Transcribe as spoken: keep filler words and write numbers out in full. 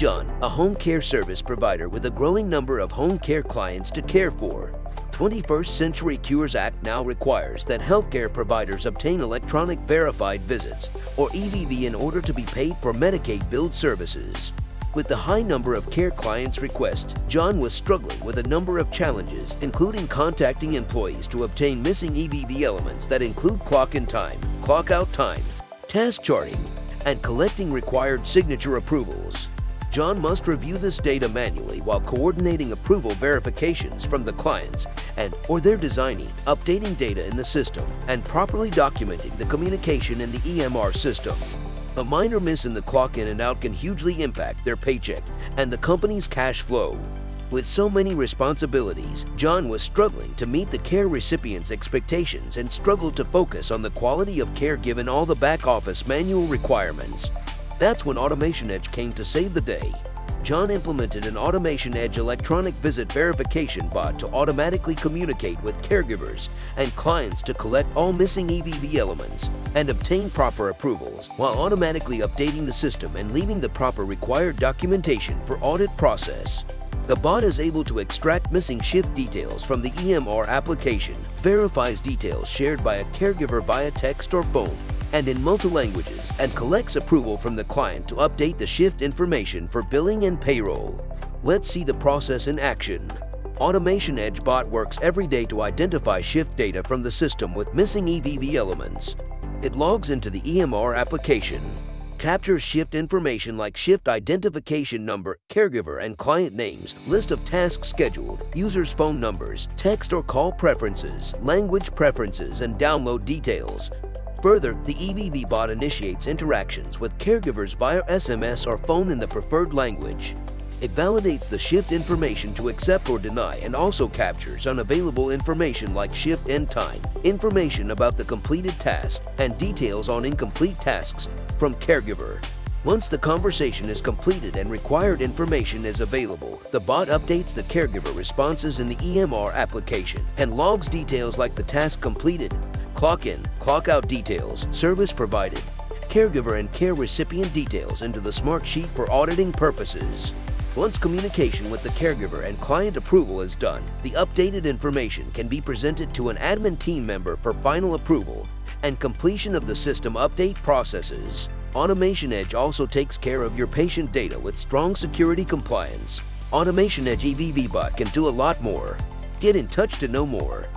John, a home care service provider with a growing number of home care clients to care for. twenty-first Century Cures Act now requires that healthcare providers obtain electronic verified visits, or E V V, in order to be paid for Medicaid billed services. With the high number of care clients' requests, John was struggling with a number of challenges, including contacting employees to obtain missing E V V elements that include clock in time, clock out time, task charting, and collecting required signature approvals. John must review this data manually while coordinating approval verifications from the clients and or their designing, updating data in the system, and properly documenting the communication in the E M R system. A minor miss in the clock in and out can hugely impact their paycheck and the company's cash flow. With so many responsibilities, John was struggling to meet the care recipient's expectations and struggled to focus on the quality of care given all the back office manual requirements. That's when AutomationEdge came to save the day. John implemented an AutomationEdge electronic visit verification bot to automatically communicate with caregivers and clients to collect all missing E V V elements and obtain proper approvals, while automatically updating the system and leaving the proper required documentation for audit process. The bot is able to extract missing shift details from the E M R application, verifies details shared by a caregiver via text or phone, and in multiple languages, and collects approval from the client to update the shift information for billing and payroll. Let's see the process in action. AutomationEdge bot works every day to identify shift data from the system with missing E V V elements. It logs into the E M R application, captures shift information like shift identification number, caregiver and client names, list of tasks scheduled, users' phone numbers, text or call preferences, language preferences, and download details. Further, the E V V bot initiates interactions with caregivers via S M S or phone in the preferred language. It validates the shift information to accept or deny and also captures unavailable information like shift end time, information about the completed task, and details on incomplete tasks from caregiver. Once the conversation is completed and required information is available, the bot updates the caregiver responses in the E M R application and logs details like the task completed, clock in, clock out details, service provided, caregiver and care recipient details into the Smartsheet for auditing purposes. Once communication with the caregiver and client approval is done, the updated information can be presented to an admin team member for final approval and completion of the system update processes. AutomationEdge also takes care of your patient data with strong security compliance. AutomationEdge E V V bot can do a lot more. Get in touch to know more.